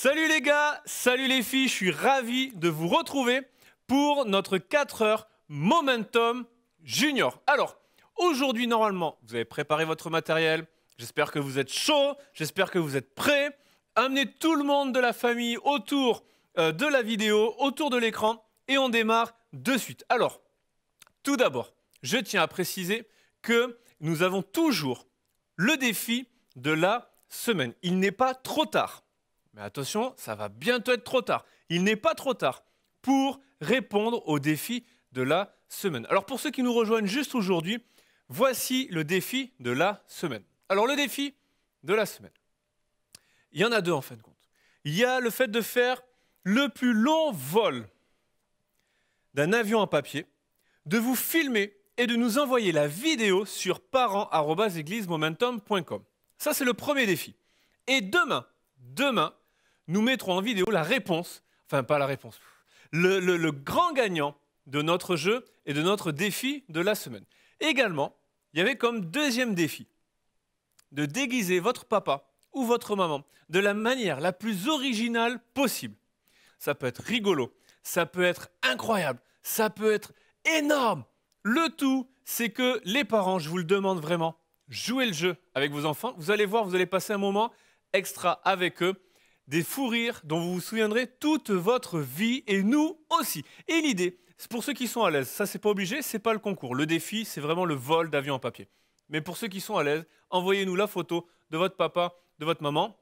Salut les gars, salut les filles, je suis ravi de vous retrouver pour notre 4 heures Momentum Junior. Alors, aujourd'hui, normalement, vous avez préparé votre matériel, j'espère que vous êtes chaud, j'espère que vous êtes prêts. Amenez tout le monde de la famille autour de la vidéo, autour de l'écran, et on démarre de suite. Alors, tout d'abord, je tiens à préciser que nous avons toujours le défi de la semaine. Il n'est pas trop tard. Mais attention, ça va bientôt être trop tard. Il n'est pas trop tard pour répondre au défi de la semaine. Alors pour ceux qui nous rejoignent juste aujourd'hui, voici le défi de la semaine. Alors le défi de la semaine, il y en a deux en fin de compte. Il y a le fait de faire le plus long vol d'un avion en papier, de vous filmer et de nous envoyer la vidéo sur parents@eglisemomentum.com. Ça c'est le premier défi. Et demain, nous mettrons en vidéo la réponse, enfin pas la réponse, le grand gagnant de notre jeu et de notre défi de la semaine. Également, il y avait comme deuxième défi de déguiser votre papa ou votre maman de la manière la plus originale possible. Ça peut être rigolo, ça peut être incroyable, ça peut être énorme. Le tout, c'est que les parents, je vous le demande vraiment, jouez le jeu avec vos enfants. Vous allez voir, vous allez passer un moment extra avec eux, des fous rires dont vous vous souviendrez toute votre vie et nous aussi. Et l'idée, c'est pour ceux qui sont à l'aise, ça c'est pas obligé, c'est pas le concours. Le défi, c'est vraiment le vol d'avion en papier. Mais pour ceux qui sont à l'aise, envoyez-nous la photo de votre papa, de votre maman,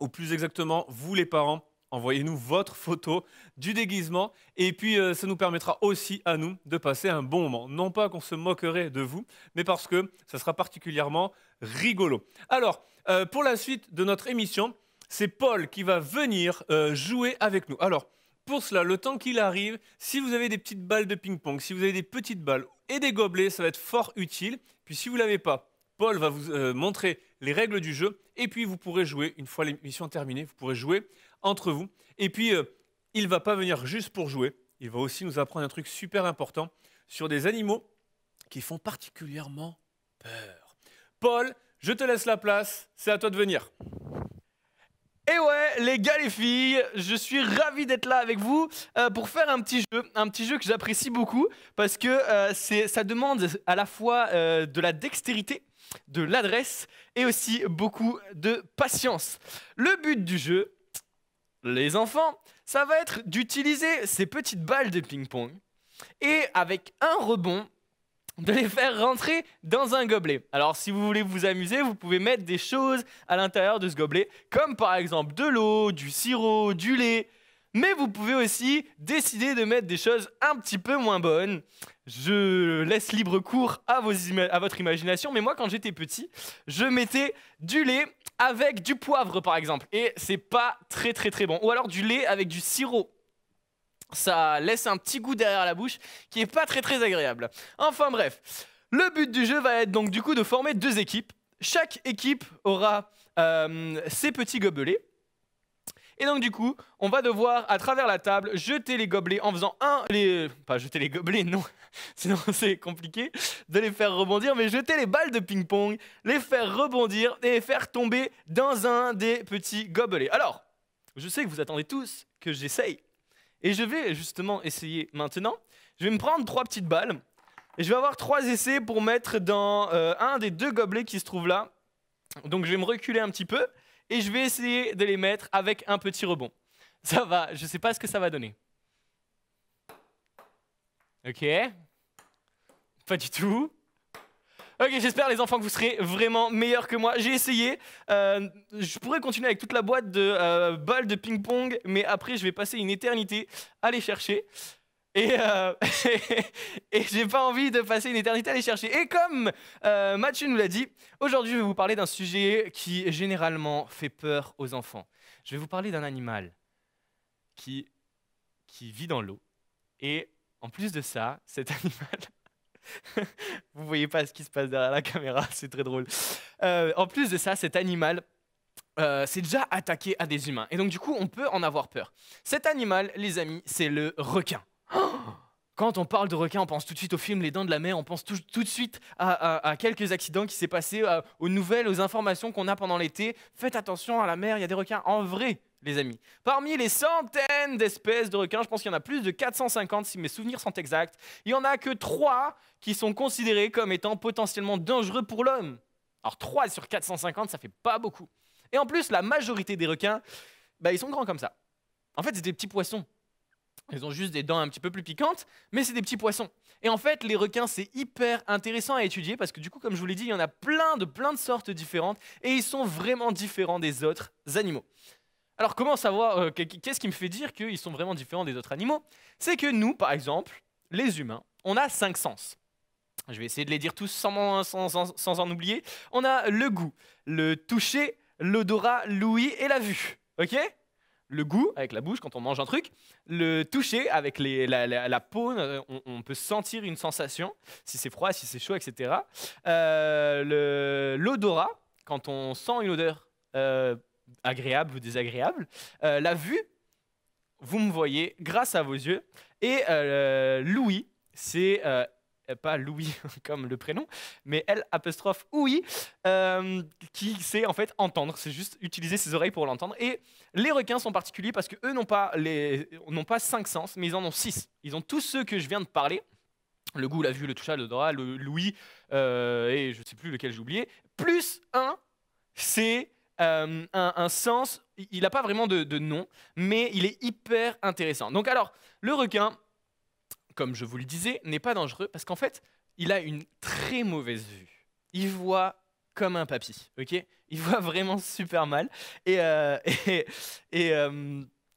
ou plus exactement, vous les parents, envoyez-nous votre photo du déguisement et puis ça nous permettra aussi à nous de passer un bon moment. Non pas qu'on se moquerait de vous, mais parce que ça sera particulièrement rigolo. Alors, pour la suite de notre émission, c'est Paul qui va venir jouer avec nous. Alors, pour cela, le temps qu'il arrive, si vous avez des petites balles de ping-pong, si vous avez des petites balles et des gobelets, ça va être fort utile. Puis si vous ne l'avez pas, Paul va vous montrer les règles du jeu et puis vous pourrez jouer, une fois l'émission terminée, vous pourrez jouer entre vous. Et puis, il ne va pas venir juste pour jouer, il va aussi nous apprendre un truc super important sur des animaux qui font particulièrement peur. Paul, je te laisse la place, c'est à toi de venir. Et ouais, les gars, les filles, je suis ravi d'être là avec vous pour faire un petit jeu que j'apprécie beaucoup parce que ça demande à la fois de la dextérité, de l'adresse et aussi beaucoup de patience. Le but du jeu, les enfants, ça va être d'utiliser ces petites balles de ping-pong et avec un rebond, de les faire rentrer dans un gobelet. Alors si vous voulez vous amuser, vous pouvez mettre des choses à l'intérieur de ce gobelet, comme par exemple de l'eau, du sirop, du lait. Mais vous pouvez aussi décider de mettre des choses un petit peu moins bonnes. Je laisse libre cours à votre imagination, mais moi quand j'étais petit, je mettais du lait avec du poivre par exemple, et c'est pas très bon. Ou alors du lait avec du sirop. Ça laisse un petit goût derrière la bouche qui est pas très agréable. Enfin bref, le but du jeu va être donc du coup de former deux équipes. Chaque équipe aura ses petits gobelets. Et donc du coup, on va devoir à travers la table jeter les gobelets en faisant pas jeter les gobelets, non, sinon c'est compliqué de les faire rebondir, mais jeter les balles de ping-pong, les faire rebondir et les faire tomber dans un des petits gobelets. Alors, je sais que vous attendez tous que j'essaye. Et je vais justement essayer maintenant. Je vais me prendre trois petites balles. Et je vais avoir trois essais pour mettre dans un des deux gobelets qui se trouvent là. Donc je vais me reculer un petit peu. Et je vais essayer de les mettre avec un petit rebond. Ça va, je ne sais pas ce que ça va donner. Ok. Pas du tout. Ok, j'espère les enfants que vous serez vraiment meilleurs que moi. J'ai essayé, je pourrais continuer avec toute la boîte de balles de ping-pong, mais après je vais passer une éternité à les chercher. Et, et j'ai pas envie de passer une éternité à les chercher. Et comme Mathieu nous l'a dit, aujourd'hui je vais vous parler d'un sujet qui généralement fait peur aux enfants. Je vais vous parler d'un animal qui vit dans l'eau. Et en plus de ça, cet animal... Vous voyez pas ce qui se passe derrière la caméra, c'est très drôle. En plus de ça, cet animal s'est déjà attaqué à des humains. Et donc du coup, on peut en avoir peur. Cet animal, les amis, c'est le requin. Quand on parle de requin, on pense tout de suite au film Les Dents de la Mer, on pense tout de suite à quelques accidents qui s'est passé, aux nouvelles, aux informations qu'on a pendant l'été. Faites attention à la mer, il y a des requins. En vrai, les amis. Parmi les centaines d'espèces de requins, je pense qu'il y en a plus de 450 si mes souvenirs sont exacts, il n'y en a que 3 qui sont considérés comme étant potentiellement dangereux pour l'homme. Alors 3 sur 450, ça fait pas beaucoup. Et en plus, la majorité des requins, bah, ils sont grands comme ça. En fait, c'est des petits poissons. Ils ont juste des dents un petit peu plus piquantes, mais c'est des petits poissons. Et en fait, les requins, c'est hyper intéressant à étudier parce que du coup, comme je vous l'ai dit, il y en a plein de sortes différentes et ils sont vraiment différents des autres animaux. Alors, comment savoir, qu'est-ce qui me fait dire qu'ils sont vraiment différents des autres animaux? C'est que nous, par exemple, les humains, on a 5 sens. Je vais essayer de les dire tous sans en oublier. On a le goût, le toucher, l'odorat, l'ouïe et la vue. Ok? Le goût, avec la bouche, quand on mange un truc. Le toucher, avec la peau, on peut sentir une sensation, si c'est froid, si c'est chaud, etc. L'odorat, quand on sent une odeur agréable ou désagréable. La vue, vous me voyez grâce à vos yeux. Et l'ouïe, c'est... pas Louis comme le prénom, mais L' ouïe, qui sait en fait entendre, c'est juste utiliser ses oreilles pour l'entendre. Et les requins sont particuliers parce qu'eux n'ont pas 5 sens, mais ils en ont 6. Ils ont tous ceux que je viens de parler, le goût, la vue, le toucher, l'odorat, l'ouïe, et je ne sais plus lequel j'ai oublié, plus un, c'est un sens, il n'a pas vraiment de nom, mais il est hyper intéressant. Donc alors, le requin, comme je vous le disais, n'est pas dangereux parce qu'en fait, il a une très mauvaise vue. Il voit comme un papy, ok? Il voit vraiment super mal. Et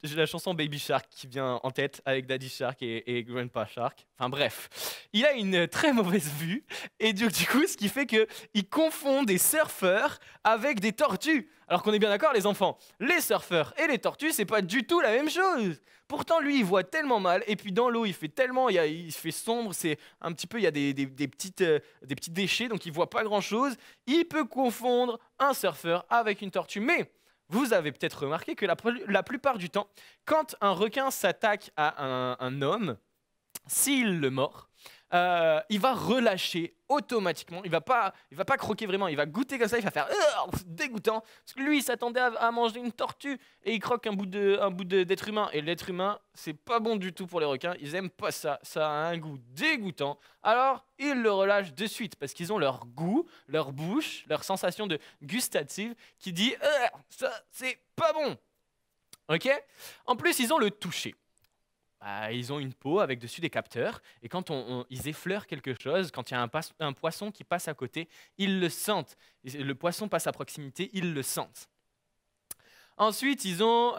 j'ai la chanson Baby Shark qui vient en tête avec Daddy Shark et Grandpa Shark. Enfin bref, il a une très mauvaise vue et du coup, ce qui fait qu'il confond des surfeurs avec des tortues. Alors qu'on est bien d'accord les enfants, les surfeurs et les tortues, c'est pas du tout la même chose. Pourtant lui, il voit tellement mal et puis dans l'eau, il fait tellement, il fait sombre, c'est un petit peu, il y a des petits déchets, donc il voit pas grand-chose. Il peut confondre un surfeur avec une tortue, mais... Vous avez peut-être remarqué que la plupart du temps, quand un requin s'attaque à un homme, s'il le mord, il va relâcher automatiquement. Il va pas croquer vraiment, il va goûter comme ça, il va faire dégoûtant. Parce que lui, il s'attendait à manger une tortue et il croque un bout d'être humain. Et l'être humain, c'est pas bon du tout pour les requins, ils aiment pas ça. Ça a un goût dégoûtant. Alors, ils le relâchent de suite parce qu'ils ont leur goût, leur bouche, leur sensation de gustative qui dit ça, c'est pas bon. Ok? En plus, ils ont le toucher. Ils ont une peau avec dessus des capteurs et quand ils effleurent quelque chose, quand il y a un poisson qui passe à côté, ils le sentent. Le poisson passe à proximité, ils le sentent. Ensuite, ils ont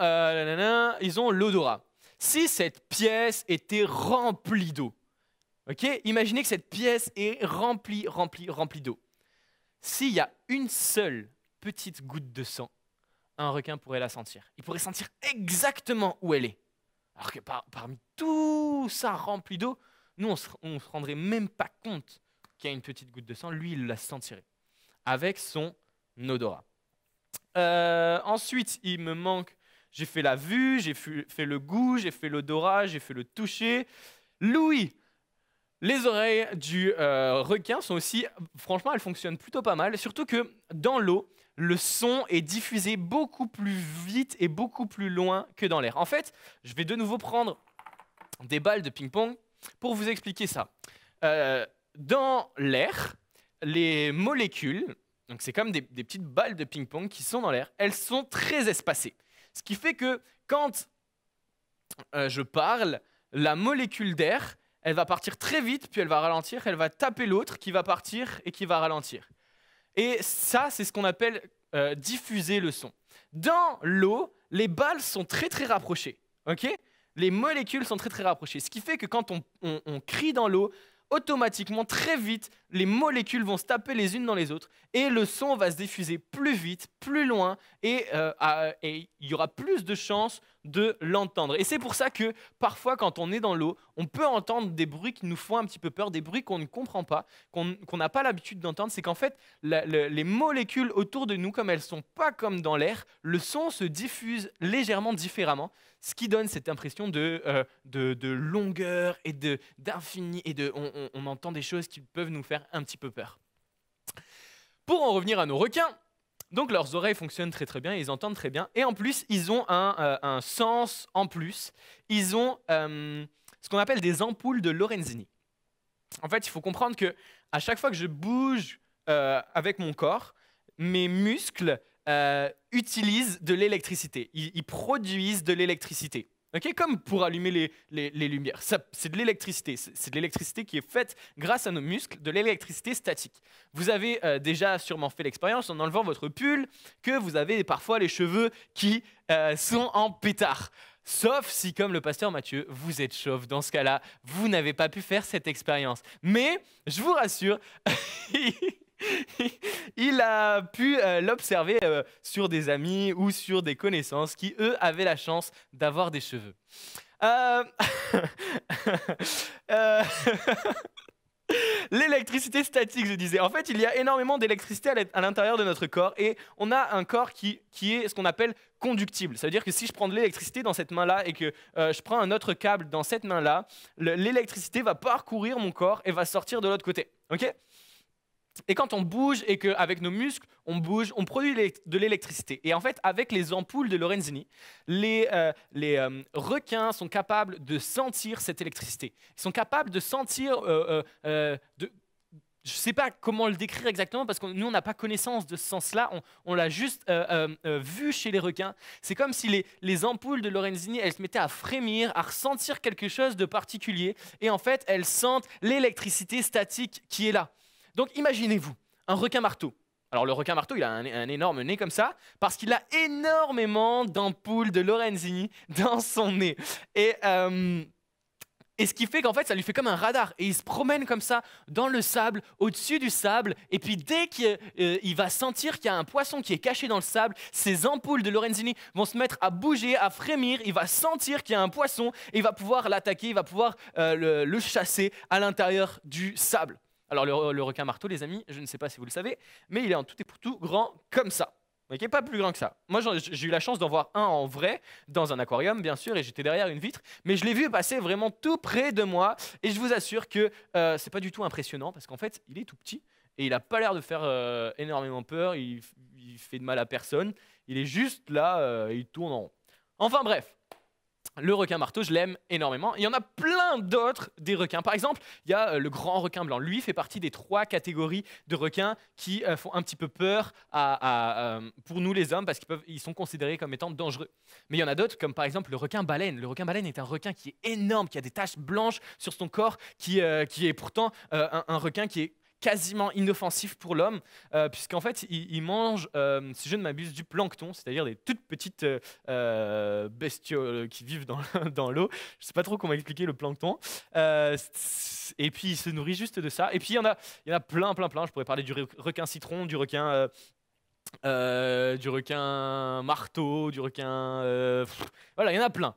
l'odorat. Si cette pièce était remplie d'eau, okay, imaginez que cette pièce est remplie d'eau. S'il y a une seule petite goutte de sang, un requin pourrait la sentir. Il pourrait sentir exactement où elle est. Alors que parmi tout ça rempli d'eau, nous, on se rendrait même pas compte qu'il y a une petite goutte de sang. Lui, il la sentirait avec son odorat. Ensuite, il me manque... J'ai fait la vue, j'ai fait le goût, j'ai fait l'odorat, j'ai fait le toucher. L'ouïe. Les oreilles du requin sont aussi... Franchement, elles fonctionnent plutôt pas mal. Surtout que dans l'eau... le son est diffusé beaucoup plus vite et beaucoup plus loin que dans l'air. En fait, je vais de nouveau prendre des balles de ping-pong pour vous expliquer ça. Dans l'air, les molécules, donc c'est comme des petites balles de ping-pong qui sont dans l'air, elles sont très espacées. Ce qui fait que quand je parle, la molécule d'air, elle va partir très vite, puis elle va ralentir, elle va taper l'autre qui va partir et qui va ralentir. Et ça, c'est ce qu'on appelle diffuser le son. Dans l'eau, les balles sont très rapprochées. Okay, les molécules sont très rapprochées. Ce qui fait que quand on crie dans l'eau, automatiquement, très vite, les molécules vont se taper les unes dans les autres et le son va se diffuser plus vite, plus loin et il y aura plus de chances de l'entendre. Et c'est pour ça que parfois, quand on est dans l'eau, on peut entendre des bruits qui nous font un petit peu peur, des bruits qu'on ne comprend pas, qu'on n'a pas l'habitude d'entendre. C'est qu'en fait, les molécules autour de nous, comme elles ne sont pas comme dans l'air, le son se diffuse légèrement différemment, ce qui donne cette impression de longueur et d'infini. Et on entend des choses qui peuvent nous faire un petit peu peur. Pour en revenir à nos requins, Donc leurs oreilles fonctionnent très très bien, ils entendent très bien. Et en plus, ils ont un sens en plus. Ils ont ce qu'on appelle des ampoules de Lorenzini. En fait, il faut comprendre qu'à chaque fois que je bouge avec mon corps, mes muscles utilisent de l'électricité. Ils produisent de l'électricité. Okay, comme pour allumer les lumières. C'est de l'électricité. C'est de l'électricité qui est faite grâce à nos muscles, de l'électricité statique. Vous avez déjà sûrement fait l'expérience en enlevant votre pull que vous avez parfois les cheveux qui sont en pétard. Sauf si, comme le pasteur Mathieu, vous êtes chauve. Dans ce cas-là, vous n'avez pas pu faire cette expérience. Mais, je vous rassure, il a pu l'observer sur des amis ou sur des connaissances qui, eux, avaient la chance d'avoir des cheveux. L'électricité statique, je disais. En fait, il y a énormément d'électricité à l'intérieur de notre corps et on a un corps qui est ce qu'on appelle conductible. Ça veut dire que si je prends de l'électricité dans cette main-là et que je prends un autre câble dans cette main-là, l'électricité va parcourir mon corps et va sortir de l'autre côté. OK ? Et quand on bouge et qu'avec nos muscles, on bouge, on produit de l'électricité. Et en fait, avec les ampoules de Lorenzini, les requins sont capables de sentir cette électricité. Ils sont capables de sentir... je ne sais pas comment le décrire exactement parce que nous, on n'a pas connaissance de ce sens-là. On l'a juste vu chez les requins. C'est comme si les ampoules de Lorenzini, elles se mettaient à frémir, à ressentir quelque chose de particulier. Et en fait, elles sentent l'électricité statique qui est là. Donc imaginez-vous, un requin-marteau. Alors le requin-marteau, il a un énorme nez comme ça, parce qu'il a énormément d'ampoules de Lorenzini dans son nez. Et ce qui fait qu'en fait, ça lui fait comme un radar. Et il se promène comme ça dans le sable, au-dessus du sable. Et puis dès qu'il va sentir qu'il y a un poisson qui est caché dans le sable, ses ampoules de Lorenzini vont se mettre à bouger, à frémir. Il va sentir qu'il y a un poisson et il va pouvoir l'attaquer, il va pouvoir le chasser à l'intérieur du sable. Alors le requin marteau, les amis, je ne sais pas si vous le savez, mais il est en tout et pour tout grand comme ça. Okay, pas plus grand que ça. Moi, j'ai eu la chance d'en voir un en vrai, dans un aquarium, bien sûr, et j'étais derrière une vitre, mais je l'ai vu passer vraiment tout près de moi, et je vous assure que c'est pas du tout impressionnant, parce qu'en fait, il est tout petit, et il n'a pas l'air de faire énormément peur, il fait de mal à personne, il est juste là, et il tourne en rond. Enfin bref. Le requin marteau, je l'aime énormément. Il y en a plein d'autres des requins. Par exemple, il y a le grand requin blanc. Lui fait partie des 3 catégories de requins qui font un petit peu peur pour nous les hommes parce qu'ils sont considérés comme étant dangereux. Mais il y en a d'autres comme par exemple le requin baleine. Le requin baleine est un requin qui est énorme, qui a des taches blanches sur son corps, qui est pourtant un requin qui est quasiment inoffensif pour l'homme, puisqu'en fait, il mange, si je ne m'abuse, du plancton, c'est-à-dire des toutes petites bestioles qui vivent dans l'eau. Je ne sais pas trop comment expliquer le plancton. Et puis, il se nourrit juste de ça. Et puis, il y en a plein. Je pourrais parler du requin citron, du requin marteau, du requin... voilà, il y en a plein.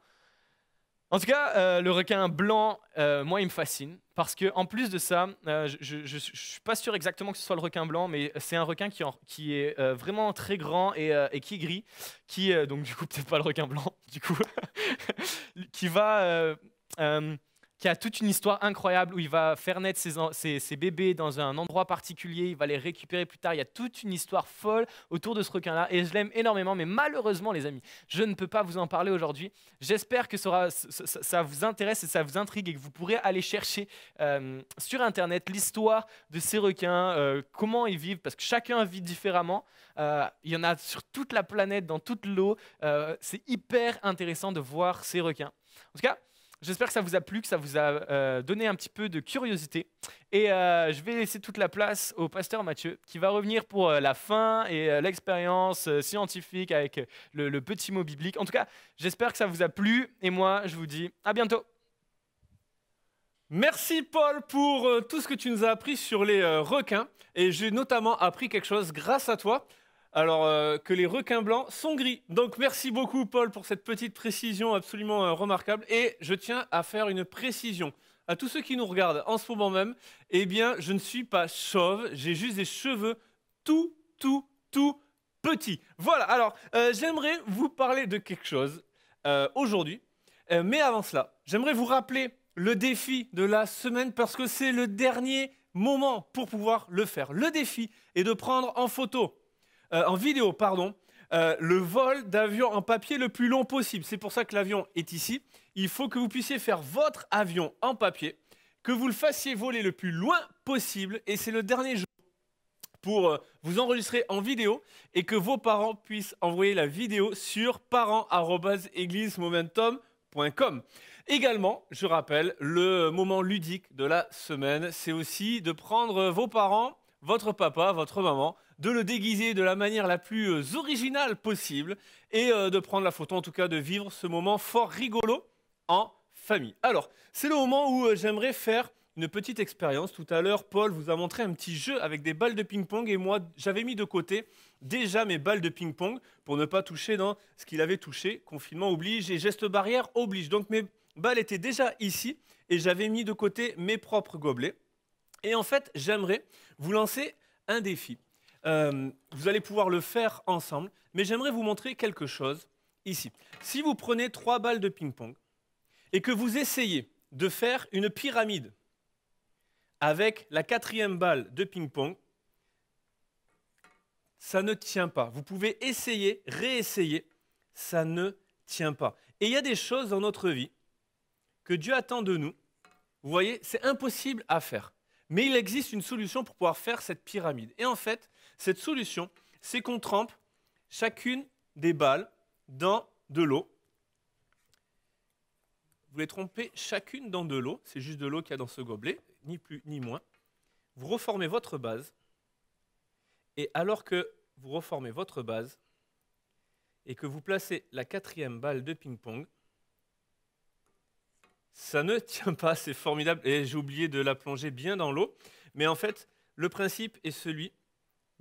En tout cas, le requin blanc, moi, il me fascine parce qu'en plus de ça, je ne suis pas sûr exactement que ce soit le requin blanc, mais c'est un requin qui est vraiment très grand et qui est gris, qui, donc du coup, peut-être pas le requin blanc, du coup, qui a toute une histoire incroyable où il va faire naître ses bébés dans un endroit particulier, il va les récupérer plus tard. Il y a toute une histoire folle autour de ce requin-là et je l'aime énormément. Mais malheureusement, les amis, je ne peux pas vous en parler aujourd'hui. J'espère que ça vous intéresse et ça vous intrigue et que vous pourrez aller chercher sur Internet l'histoire de ces requins, comment ils vivent, parce que chacun vit différemment. Il y en a sur toute la planète, dans toute l'eau. C'est hyper intéressant de voir ces requins. En tout cas, j'espère que ça vous a plu, que ça vous a donné un petit peu de curiosité. Et je vais laisser toute la place au pasteur Mathieu, qui va revenir pour la fin et l'expérience scientifique avec le petit mot biblique. En tout cas, j'espère que ça vous a plu. Et moi, je vous dis à bientôt. Merci Paul pour tout ce que tu nous as appris sur les requins. Et j'ai notamment appris quelque chose grâce à toi. Alors que les requins blancs sont gris. Donc merci beaucoup Paul pour cette petite précision absolument remarquable. Et je tiens à faire une précision à tous ceux qui nous regardent en ce moment même. Eh bien, je ne suis pas chauve, j'ai juste des cheveux tout petits. Voilà, alors j'aimerais vous parler de quelque chose aujourd'hui. Mais avant cela, j'aimerais vous rappeler le défi de la semaine parce que c'est le dernier moment pour pouvoir le faire. Le défi est de prendre en photo en vidéo, le vol d'avion en papier le plus long possible. C'est pour ça que l'avion est ici. Il faut que vous puissiez faire votre avion en papier, que vous le fassiez voler le plus loin possible, et c'est le dernier jour pour vous enregistrer en vidéo et que vos parents puissent envoyer la vidéo sur parents@eglisemomentum.com. Également, je rappelle, le moment ludique de la semaine, c'est aussi de prendre vos parents, votre papa, votre maman, de le déguiser de la manière la plus originale possible et de prendre la photo, en tout cas de vivre ce moment fort rigolo en famille. Alors, c'est le moment où j'aimerais faire une petite expérience. Tout à l'heure, Paul vous a montré un petit jeu avec des balles de ping-pong et moi, j'avais mis de côté déjà mes balles de ping-pong pour ne pas toucher dans ce qu'il avait touché. Confinement oblige et gestes barrières oblige. Donc, mes balles étaient déjà ici et j'avais mis de côté mes propres gobelets. Et en fait, j'aimerais vous lancer un défi. Vous allez pouvoir le faire ensemble, mais j'aimerais vous montrer quelque chose ici. Si vous prenez 3 balles de ping-pong et que vous essayez de faire une pyramide avec la 4e balle de ping-pong, ça ne tient pas. Vous pouvez essayer, réessayer, ça ne tient pas. Et il y a des choses dans notre vie que Dieu attend de nous. Vous voyez, c'est impossible à faire. Mais il existe une solution pour pouvoir faire cette pyramide. Et en fait, cette solution, c'est qu'on trempe chacune des balles dans de l'eau. Vous les trempez chacune dans de l'eau. C'est juste de l'eau qu'il y a dans ce gobelet. Ni plus ni moins, vous reformez votre base, et alors que vous reformez votre base et que vous placez la 4e balle de ping-pong, ça ne tient pas, c'est formidable, et j'ai oublié de la plonger bien dans l'eau, mais en fait, le principe est celui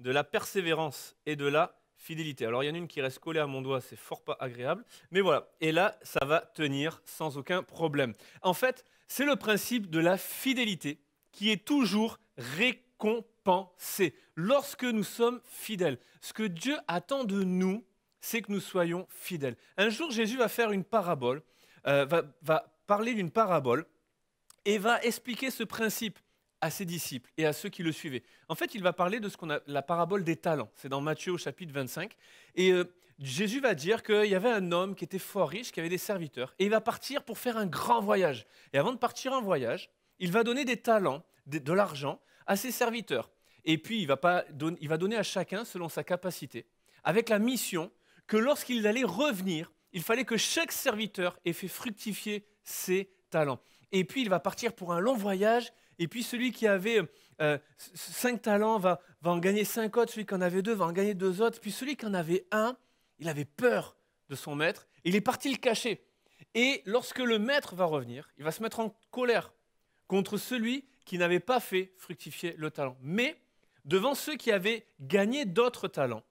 de la persévérance et de la fidélité. Alors il y en a une qui reste collée à mon doigt, c'est fort pas agréable, mais voilà, et là, ça va tenir sans aucun problème. En fait, c'est le principe de la fidélité qui est toujours récompensé lorsque nous sommes fidèles. Ce que Dieu attend de nous, c'est que nous soyons fidèles. Un jour, Jésus va faire une parabole, va parler d'une parabole et va expliquer ce principe à ses disciples et à ceux qui le suivaient. En fait, il va parler de ce qu'on a la parabole des talents. C'est dans Matthieu au chapitre 25. Et Jésus va dire qu'il y avait un homme qui était fort riche, qui avait des serviteurs, et il va partir pour faire un grand voyage. Et avant de partir en voyage, il va donner des talents, de l'argent, à ses serviteurs. Et puis, il va donner à chacun selon sa capacité, avec la mission que lorsqu'il allait revenir, il fallait que chaque serviteur ait fait fructifier ses talents. Et puis, il va partir pour un long voyage. Et puis celui qui avait 5 talents va en gagner 5 autres, celui qui en avait 2 va en gagner 2 autres, puis celui qui en avait 1, il avait peur de son maître, et il est parti le cacher. Et lorsque le maître va revenir, il va se mettre en colère contre celui qui n'avait pas fait fructifier le talent. Mais devant ceux qui avaient gagné d'autres talents,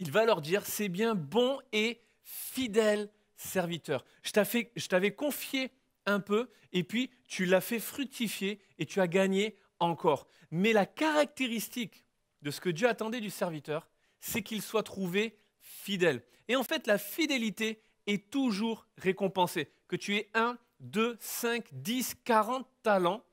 il va leur dire « C'est bien bon et fidèle serviteur, je t'avais confié un peu, et puis tu l'as fait fructifier et tu as gagné encore. » Mais la caractéristique de ce que Dieu attendait du serviteur, c'est qu'il soit trouvé fidèle. Et en fait, la fidélité est toujours récompensée. Que tu aies 1, 2, 5, 10, 40 talents,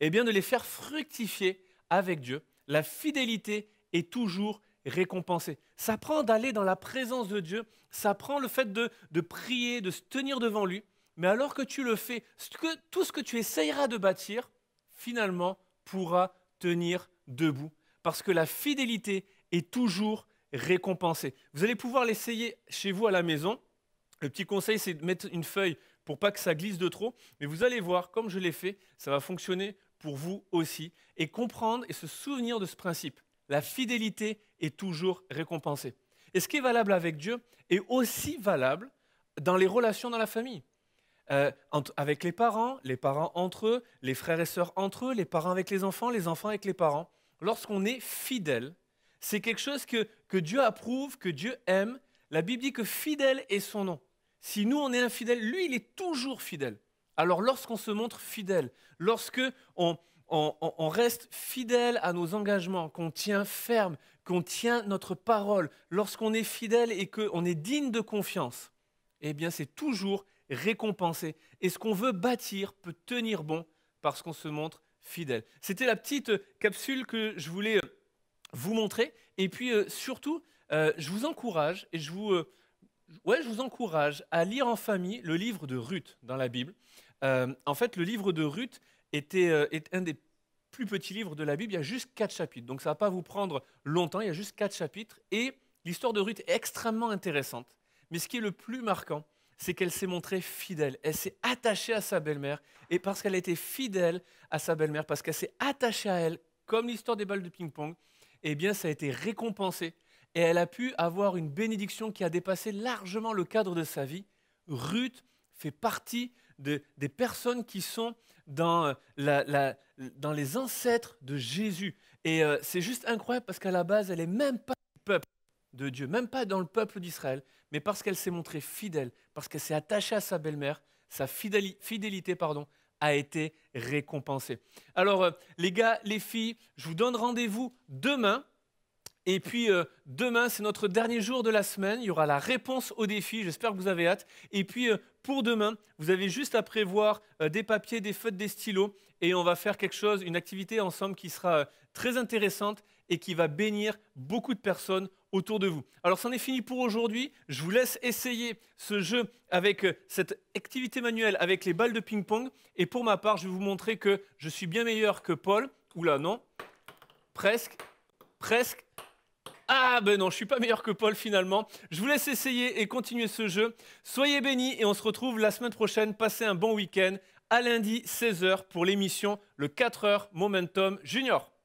eh bien de les faire fructifier avec Dieu. La fidélité est toujours récompensée. Ça prend d'aller dans la présence de Dieu, ça prend le fait de prier, de se tenir devant lui. Mais alors que tu le fais, tout ce que tu essayeras de bâtir, finalement, pourra tenir debout. Parce que la fidélité est toujours récompensée. Vous allez pouvoir l'essayer chez vous à la maison. Le petit conseil, c'est de mettre une feuille pour pas que ça glisse de trop. Mais vous allez voir, comme je l'ai fait, ça va fonctionner pour vous aussi. Et comprendre et se souvenir de ce principe. La fidélité est toujours récompensée. Et ce qui est valable avec Dieu est aussi valable dans les relations dans la famille. Avec les parents entre eux, les frères et sœurs entre eux, les parents avec les enfants avec les parents. Lorsqu'on est fidèle, c'est quelque chose que Dieu approuve, que Dieu aime. La Bible dit que fidèle est son nom. Si nous, on est infidèle, lui, il est toujours fidèle. Alors lorsqu'on se montre fidèle, lorsqu'on reste fidèle à nos engagements, qu'on tient ferme, qu'on tient notre parole, lorsqu'on est fidèle et qu'on est digne de confiance, eh bien c'est toujours récompensé. Et ce qu'on veut bâtir peut tenir bon parce qu'on se montre fidèle. C'était la petite capsule que je voulais vous montrer Et puis surtout, je vous encourage, et je vous encourage à lire en famille le livre de Ruth dans la Bible. En fait, le livre de Ruth est un des plus petits livres de la Bible. Il y a juste 4 chapitres, donc ça ne va pas vous prendre longtemps. Il y a juste 4 chapitres et l'histoire de Ruth est extrêmement intéressante. Mais ce qui est le plus marquant, c'est qu'elle s'est montrée fidèle. Elle s'est attachée à sa belle-mère. Et parce qu'elle était fidèle à sa belle-mère, parce qu'elle s'est attachée à elle, comme l'histoire des balles de ping-pong, eh bien, ça a été récompensé. Et elle a pu avoir une bénédiction qui a dépassé largement le cadre de sa vie. Ruth fait partie des personnes qui sont dans les ancêtres de Jésus. Et c'est juste incroyable parce qu'à la base, elle n'est même pas du peuple de Dieu, même pas dans le peuple d'Israël, mais parce qu'elle s'est montrée fidèle, parce qu'elle s'est attachée à sa belle-mère, sa fidélité, pardon, a été récompensée. Alors, les gars, les filles, je vous donne rendez-vous demain. Et puis, demain, c'est notre dernier jour de la semaine. Il y aura la réponse au défi. J'espère que vous avez hâte. Et puis, pour demain, vous avez juste à prévoir des papiers, des feutres, des stylos. Et on va faire quelque chose, une activité ensemble qui sera très intéressante et qui va bénir beaucoup de personnes autour de vous. Alors, c'en est fini pour aujourd'hui. Je vous laisse essayer ce jeu avec cette activité manuelle, avec les balles de ping-pong. Et pour ma part, je vais vous montrer que je suis bien meilleur que Paul. Oula, non. Presque. Presque. Ah ben non, je ne suis pas meilleur que Paul finalement. Je vous laisse essayer et continuer ce jeu. Soyez bénis et on se retrouve la semaine prochaine. Passez un bon week-end. À lundi, 16h pour l'émission Le 4h Momentum Junior.